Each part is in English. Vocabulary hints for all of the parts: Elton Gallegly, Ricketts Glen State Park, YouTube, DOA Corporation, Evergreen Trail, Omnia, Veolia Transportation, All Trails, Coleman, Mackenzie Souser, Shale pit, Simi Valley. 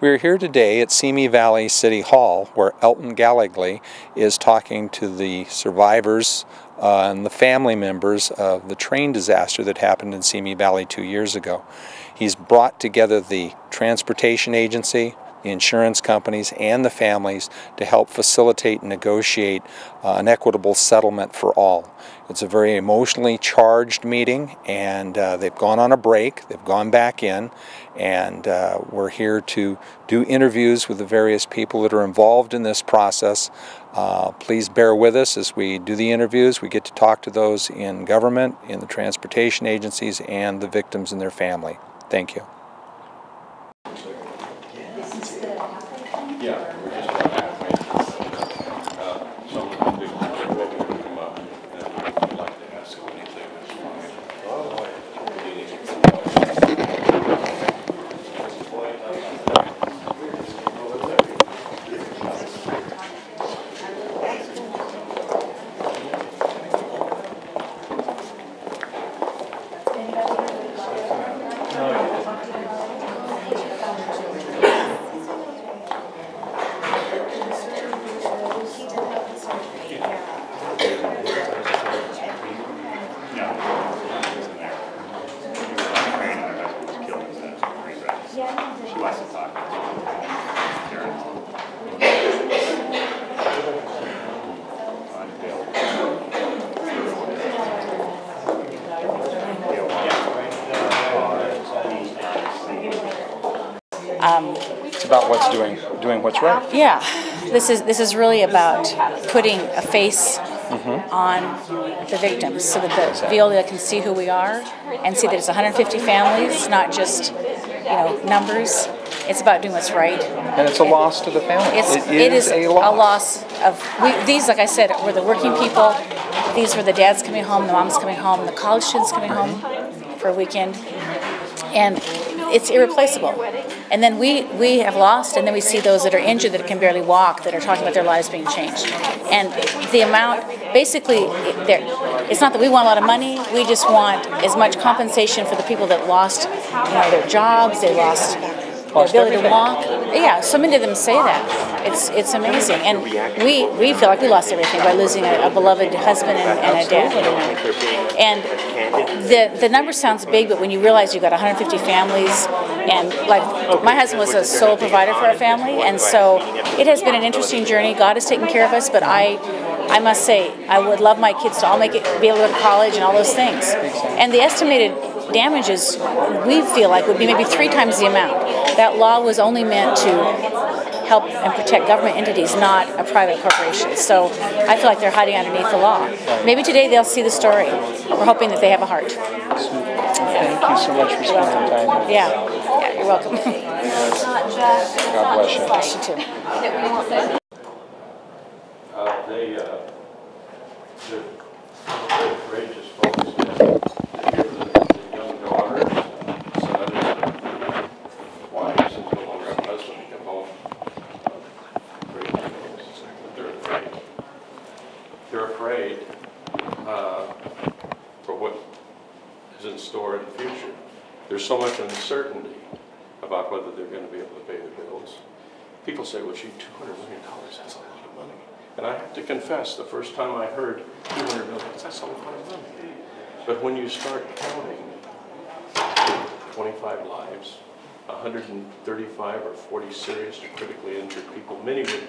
We are here today at Simi Valley City Hall, where Elton Gallegly is talking to the survivors and the family members of the train disaster that happened in Simi Valley 2 years ago. He's brought together the transportation agency, the insurance companies, and the families to help facilitate and negotiate an equitable settlement for all. It's a very emotionally charged meeting, and they've gone on a break, they've gone back in, and we're here to do interviews with the various people that are involved in this process. Please bear with us as we do the interviews. We get to talk to those in government, in the transportation agencies, and the victims and their family. Thank you. Yeah, we're just about halfway. Someone can do what would come up, and we'd like to ask them anything this morning. It's about what's doing what's right. Yeah, this is really about putting a face on the victims, so that the Veolia can see who we are and see that it's 150 families, not just numbers. It's about doing what's right. And it's a loss to the family. It is a loss. These, like I said, were the working people. These were the dads coming home, the moms coming home, the college students coming home for a weekend, and it's irreplaceable. And then we have lost, and then we see those that are injured, that can barely walk, that are talking about their lives being changed. And the amount, basically, it's not that we want a lot of money, we just want as much compensation for the people that lost their jobs, they lost their ability to walk. Yeah, so many of them say that. It's amazing. And we feel like we lost everything by losing a beloved husband and a dad. And the number sounds big, but when you realize you've got 150 families, and like my husband was a sole provider for our family, and so it has been an interesting journey. God has taken care of us, but I must say, I would love my kids to all be able to go to college and all those things. And the estimated damages, we feel like, would be maybe 3 times the amount. That law was only meant to help and protect government entities, not a private corporation. So I feel like they're hiding underneath the law. Maybe today they'll see the story. We're hoping that they have a heart. Thank you so much for spending time. Yeah, you're welcome. God bless you. Bless you too. They're courageous folks that hear the young daughters and sons and wives and children and husbands come home. Great things. But they're afraid. They're afraid for what is in store in the future. There's so much uncertainty about whether they're going to be able to pay their bills. People say, well, gee, $200 million, that's a lot of money. And I have to confess, the first time I heard $200 million, that's a lot of money. But when you start counting 25 lives, 135 or 40 serious or critically injured people, many with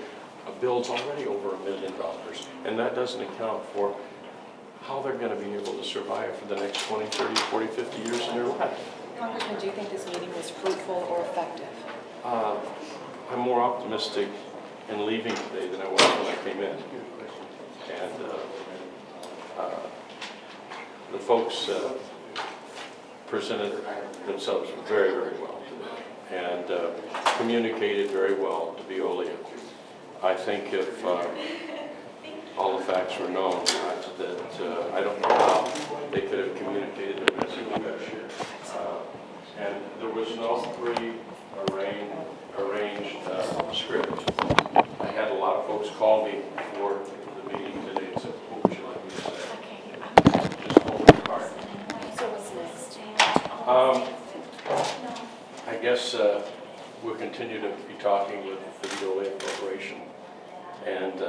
bills already over $1 million, and that doesn't account for how they're going to be able to survive for the next 20, 30, 40, 50 years in their life. Congressman, do you think this meeting was fruitful or effective? I'm more optimistic in leaving today than I was when I came in. And the folks presented themselves very, very well today, and communicated very well to Veolia. I think if all the facts were known, that I don't know how they could have communicated their message better. And there was no pre-arranged script. I had a lot of folks call me before the meeting today and said, what would you like me to say? Just hold your card. So what's next? I guess we'll continue to be talking with the DOA Corporation, and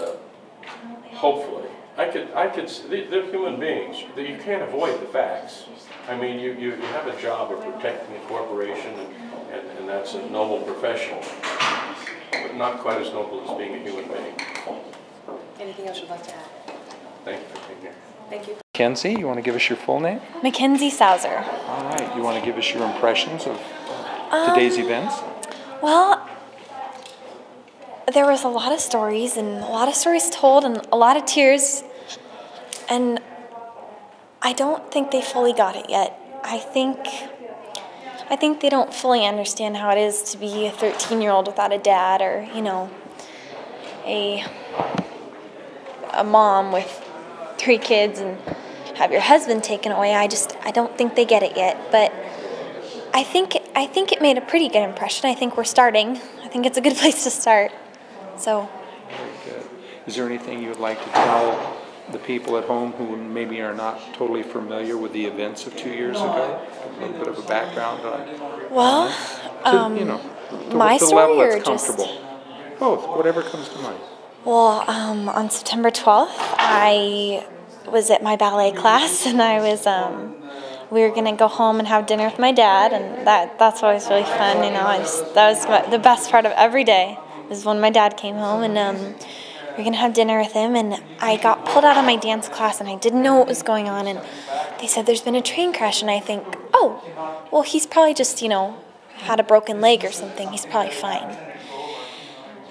hopefully, they're human beings. You can't avoid the facts. I mean, you have a job of protecting a corporation, and that's a noble profession, but not quite as noble as being a human being. Anything else you'd like to add? Thank you for being here. Thank you. Mackenzie, you want to give us your full name? Mackenzie Souser. All right. You want to give us your impressions of today's events? Well, there was a lot of stories and a lot of stories told and a lot of tears, and I don't think they fully got it yet. I think they don't fully understand how it is to be a 13-year-old without a dad, or, you know, a mom with 3 kids and have your husband taken away. I don't think they get it yet, but I think it made a pretty good impression. I think we're starting. I think it's a good place to start. So. Very good. Is there anything you would like to tell the people at home who maybe are not totally familiar with the events of 2 years ago? A little bit of a background on. Well, my story, or just comfortable. Both, whatever comes to mind. Well, on September 12th, I was at my ballet class, and I was, we were going to go home and have dinner with my dad, and that's always really fun, you know. That was the best part of every day, is when my dad came home, and we were going to have dinner with him, and I got pulled out of my dance class, and I didn't know what was going on, and they said there's been a train crash, and I think, oh, well, he's probably just, you know, had a broken leg or something. He's probably fine.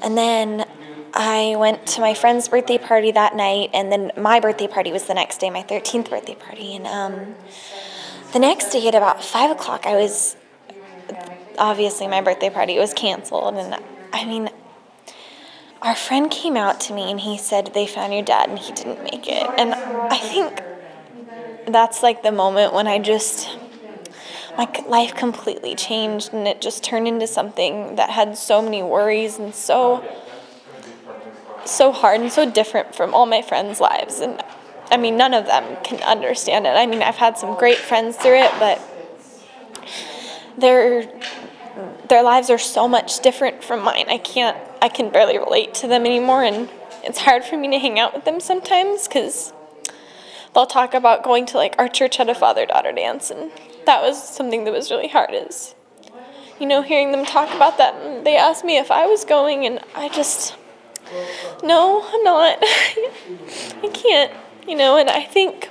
And then I went to my friend's birthday party that night, and then my birthday party was the next day, my 13th birthday party. And the next day at about 5 o'clock, obviously my birthday party was canceled. And I mean, our friend came out to me and he said, they found your dad and he didn't make it. And I think that's like the moment when my life completely changed, and it just turned into something that had so many worries and so hard and so different from all my friends' lives. And I mean, none of them can understand it. I mean, I've had some great friends through it, but their lives are so much different from mine. I can barely relate to them anymore, and it's hard for me to hang out with them sometimes, because they'll talk about going to, like, our church had a father-daughter dance, and that was something that was really hard, is, you know, hearing them talk about that. And they asked me if I was going, and I just, no, I'm not. I can't, you know. And I think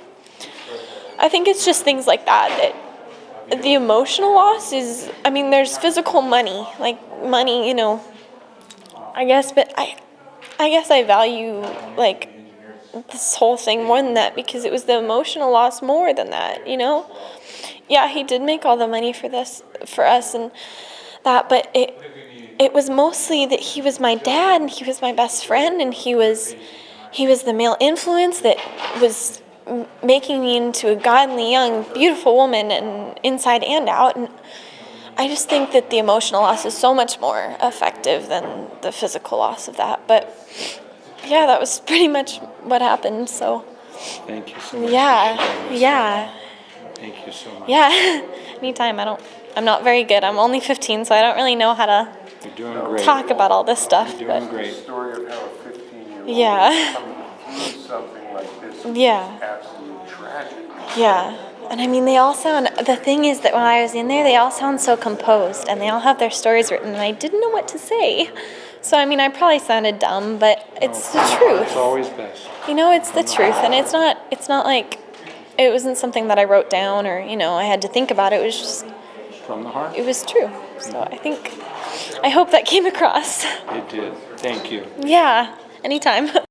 it's just things like that the emotional loss is, I mean, there's physical money, like money, you know, I guess, but I guess I value, like, this whole thing more than that, because it was the emotional loss more than that, you know. Yeah, he did make all the money for us and that, but it was mostly that he was my dad, and he was my best friend, and he was the male influence that was making me into a godly, young, beautiful woman, and inside and out. And I just think that the emotional loss is so much more effective than the physical loss of that. But yeah, that was pretty much what happened. So thank you so much. Yeah, yeah. Thank you so much. Yeah, anytime. I'm not very good. I'm only 15, so I don't really know how to. You're doing great. Talk about all this stuff. You're doing great. The story of how a 15-year-old comes through something like this is absolutely tragic. Yeah. And I mean, they all sound, the thing is that when I was in there, they all sound so composed, and they all have their stories written, and I didn't know what to say. So, I mean, I probably sounded dumb, but it's the truth. It's always best. You know, it's the truth, and it's not like, it wasn't something that I wrote down, or, you know, I had to think about it. It was just, from the heart. It was true. So I hope that came across. It did. Thank you. Yeah, anytime.